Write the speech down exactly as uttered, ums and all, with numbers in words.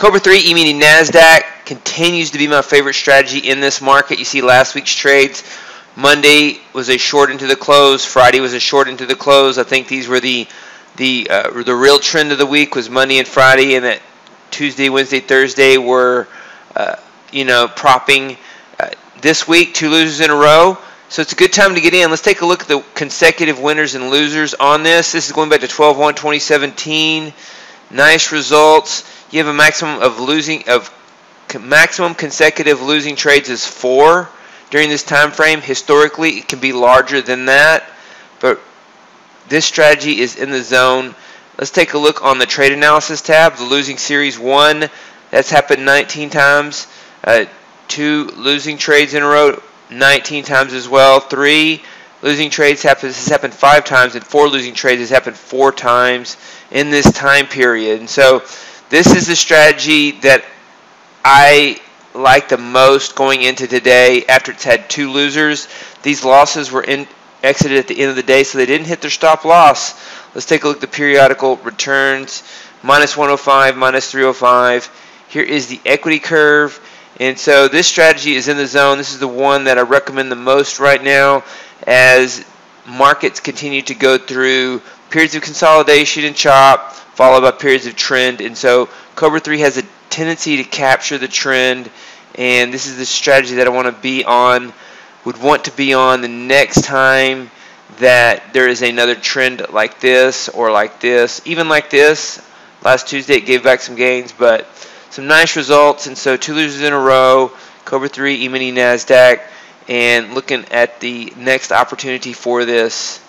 Cobra three E-mini Nasdaq continues to be my favorite strategy in this market. You see last week's trades. Monday was a short into the close. Friday was a short into the close. I think these were the the uh, the real trend of the week was Monday and Friday, and that Tuesday, Wednesday, Thursday were uh, you know propping. Uh, this week, two losers in a row. So it's a good time to get in. Let's take a look at the consecutive winners and losers on this. This is going back to twelve one twenty seventeen. Nice results. You have a maximum of losing of maximum consecutive losing trades is four during this time frame. Historically, it can be larger than that, but this strategy is in the zone. Let's take a look on the trade analysis tab. The losing series one, that's happened nineteen times. Uh, two losing trades in a row, nineteen times as well. Three losing trades happen, this has happened five times, and four losing trades has happened four times in this time period. And so this is the strategy that I like the most going into today after it's had two losers. These losses were in, exited at the end of the day, so they didn't hit their stop loss. Let's take a look at the periodical returns. minus one oh five, minus three oh five. Here is the equity curve. And so this strategy is in the zone. This is the one that I recommend the most right now as markets continue to go through periods of consolidation and chop, followed by periods of trend. And so Cobra three has a tendency to capture the trend, and this is the strategy that I want to be on, would want to be on the next time that there is another trend like this or like this, even like this. Last Tuesday it gave back some gains, but some nice results. And so two losers in a row, Cobra three, E-mini Nasdaq, and looking at the next opportunity for this.